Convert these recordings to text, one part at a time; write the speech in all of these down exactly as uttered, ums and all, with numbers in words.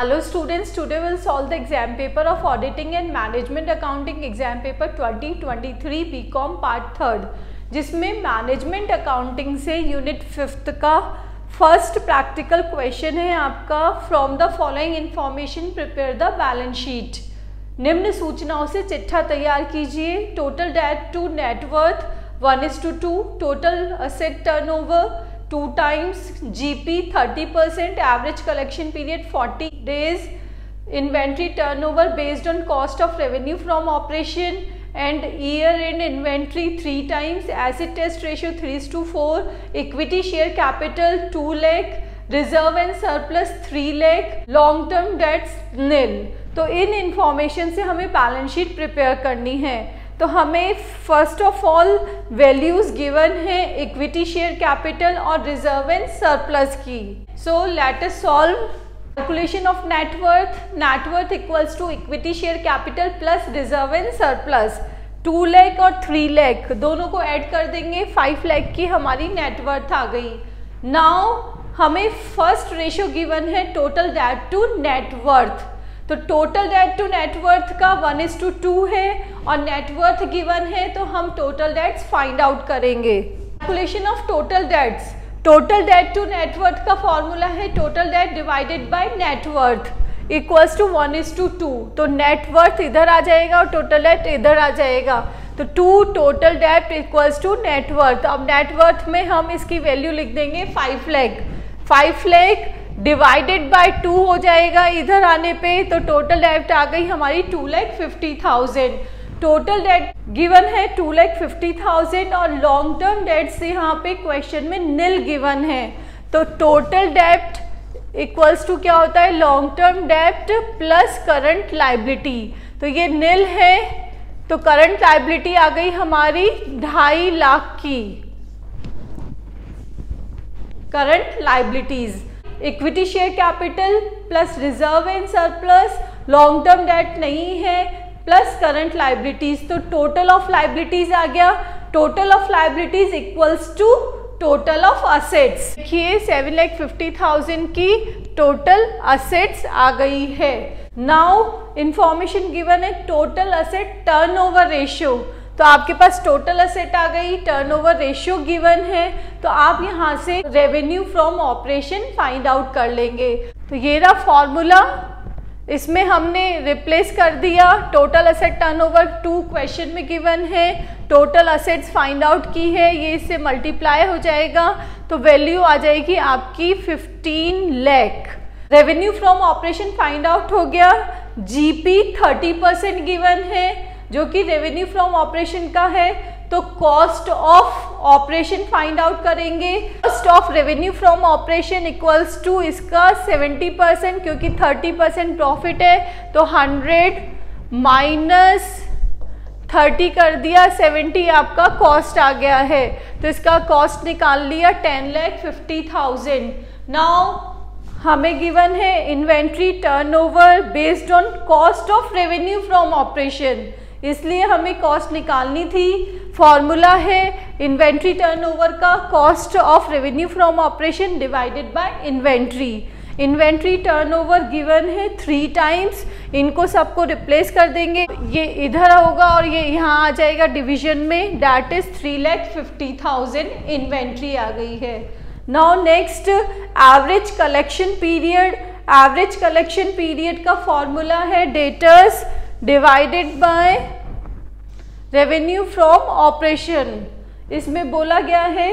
Hello students, today we will solve the exam paper of Auditing and Management Accounting exam paper twenty twenty-three B.com part third, जिसमें management accounting से unit fifth का first practical question है आपका। From the following information prepare the balance sheet. निम्न सूचनाओं से चिट्ठा तैयार कीजिए। Total debt to net worth one is to two, total asset turnover two times, GP thirty percent, average collection period forty days, inventory turnover based on cost of revenue from operation and year end inventory three times, acid test ratio three is to four, equity share capital two lakh, reserve and surplus three lakh, long term debts nil. तो इन information से हमें balance sheet prepare करनी है। तो हमें first of all values given है equity share capital और रिजर्व एंड सरप्लस की। So let us solve calculation of net worth. Net worth equals to equity share capital plus reserve and surplus. Two lakh और three lakh दोनों को ऐड कर देंगे, five lakh की हमारी नेटवर्थ आ गई। नाउ हमें फर्स्ट रेशियो गिवन है टोटल डेट टू नेटवर्थ। तो टोटल डेट टू नेटवर्थ का वन इज टू टू है और नेटवर्थ गिवन है, तो हम टोटल डेट्स फाइंड आउट करेंगे। Calculation of total debts. Total debt to net worth का फॉर्मूला है total debt divided by net worth equals to one is to two. तो नेटवर्थ इधर आ जाएगा और टोटल डेट इधर आ जाएगा। तो two total debt equals to net worth. अब नेटवर्थ में हम इसकी वैल्यू लिख देंगे five lakh. Five lakh divided by two हो जाएगा इधर आने पे, तो टोटल डेट आ गई हमारी two lakh fifty thousand. Total debt given है टू लैख फिफ्टी थाउजेंड और लॉन्ग टर्म डेट्स यहाँ पे क्वेश्चन में नील गिवन है। तो टोटल डेट इक्वल्स टू क्या होता है, long term debt plus current liability. तो ये नील है, तो करंट लाइबिलिटी आ गई हमारी ढाई लाख की current liabilities. Equity share capital plus reserve and surplus, long term debt नहीं है, प्लस करंट लाइबिलिटीज। तो टोटल ऑफ लाइबिलिटीज आ गया। Total of liabilities equals to total of assets. देखिए सेवन लैख फिफ्टी थाउजेंड की टोटल असेट्स आ गई है। नाउ इंफॉर्मेशन गिवन है टोटल असेट टर्नओवर रेशियो। तो आपके पास टोटल असेट आ गई, टर्नओवर रेशियो गिवन है, तो आप यहाँ से revenue from operation find out कर लेंगे। तो ये रहा फॉर्मूला, इसमें हमने रिप्लेस कर दिया। Total asset turnover to question में गिवन है, टोटल असेट्स फाइंड आउट की है, ये इससे मल्टीप्लाई हो जाएगा, तो वैल्यू आ जाएगी आपकी fifteen lakh. Revenue from operation find out हो गया। G P thirty percent given है जो कि रेवेन्यू फ्रॉम ऑपरेशन का है, तो cost of operation find out करेंगे। Cost of revenue from operation equals to इसका सेवेंटी परसेंट, क्योंकि थर्टी परसेंट प्रॉफिट है, तो हंड्रेड माइनस थर्टी कर दिया, सेवेंटी आपका कॉस्ट आ गया है। तो इसका कॉस्ट निकाल लिया ten lakh fifty thousand. Now हमें गिवन है inventory turnover based on cost of revenue from operation, इसलिए हमें कॉस्ट निकालनी थी। फॉर्मूला है इन्वेंट्री टर्नओवर का cost of revenue from operation divided by inventory. Inventory turnover given है थ्री टाइम्स, इनको सबको रिप्लेस कर देंगे, ये इधर होगा और ये यहाँ आ जाएगा डिवीजन में, that is three lakh fifty thousand inventory आ गई है। Now next average collection period. Average collection period का फॉर्मूला है debtors divided by revenue from operation. इसमें बोला गया है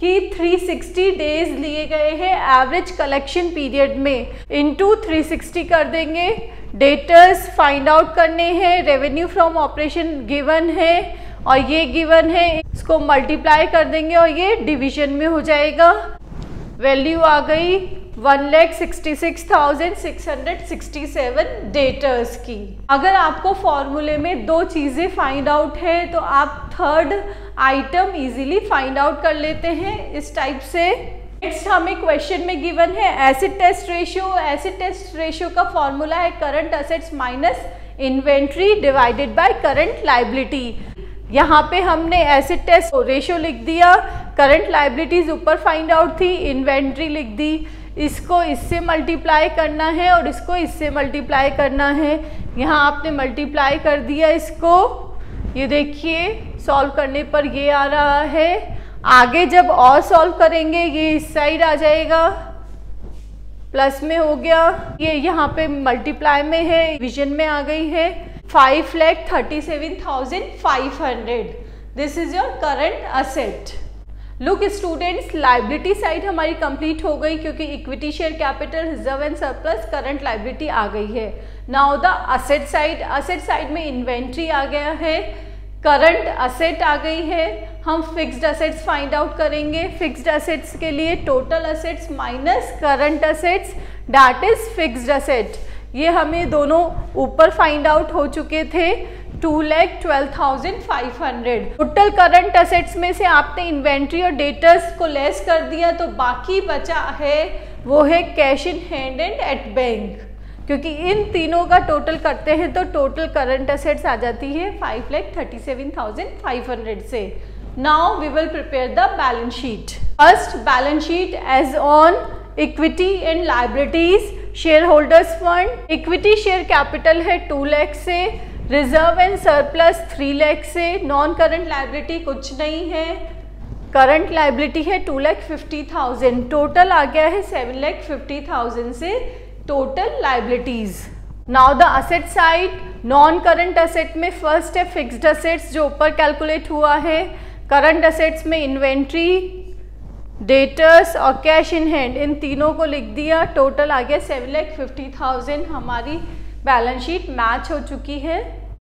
कि थ्री सिक्सटी डेज लिए गए हैं एवरेज कलेक्शन पीरियड में, इनटू थ्री सिक्सटी कर देंगे। डेटर्स फाइंड आउट करने हैं, रेवेन्यू फ्रॉम ऑपरेशन गिवन है और ये गिवन है, इसको मल्टीप्लाई कर देंगे और ये डिवीजन में हो जाएगा। वैल्यू आ गई one lakh sixty six thousand six hundred sixty seven debtors की। अगर आपको फॉर्मूले में दो चीज़ें फाइंड आउट है तो आप third item easily find out कर लेते हैं इस टाइप से। नेक्स्ट हमें क्वेश्चन में गिवन है acid test ratio. Acid test ratio का फॉर्मूला है current assets minus inventory divided by current liability. यहाँ पे हमने एसिड टेस्ट रेशियो लिख दिया, करंट लाइबिलिटीज ऊपर फाइंड आउट थी, इन्वेंट्री लिख दी। इसको इससे मल्टीप्लाई करना है और इसको इससे मल्टीप्लाई करना है। यहाँ आपने मल्टीप्लाई कर दिया इसको, ये देखिए सॉल्व करने पर ये आ रहा है। आगे जब और सॉल्व करेंगे ये इस साइड आ जाएगा, प्लस में हो गया, ये यहाँ पे मल्टीप्लाई में है, डिवीजन में आ गई है। Five lakh thirty seven thousand five hundred this is your current asset. Look students, liability side हमारी कंप्लीट हो गई क्योंकि equity, share capital, reserve and surplus, current liability आ गई है। Now the asset side, asset side में इन्वेंट्री आ गया है, करंट असेट आ गई है। हम फिक्स्ड असेट्स फाइंड आउट करेंगे। फिक्स्ड असेट्स के लिए total assets minus current assets, that is fixed asset. ये हमें दोनों ऊपर फाइंड आउट हो चुके थे, two lakh twelve thousand five hundred. Total current assets में से आपने इन्वेंट्री और डेटर्स को लेस कर दिया, तो बाकी बचा है वो है cash in hand and at bank, क्योंकि इन तीनों का टोटल करते हैं तो टोटल करंट असेट्स आ जाती है five lakh thirty seven thousand five hundred से। Now we will prepare the balance sheet. First balance sheet as on equity and liabilities, share holders fund. Equity share capital है two lakh से, reserve and surplus three lakh से, non current liability कुछ नहीं है, current liability है two lakh fifty thousand, total आ गया है सेवन लैख फिफ्टी थाउजेंड से total liabilities. Now the asset side, non current asset में फर्स्ट है फिक्स्ड असेट्स जो ऊपर कैलकुलेट हुआ है, करंट असेट्स में इन्वेंट्री, डेटर्स और कैश इन हैंड, इन तीनों को लिख दिया, टोटल आ गया सेवन लैख फिफ्टी थाउजेंड। हमारी बैलेंस शीट मैच हो चुकी है।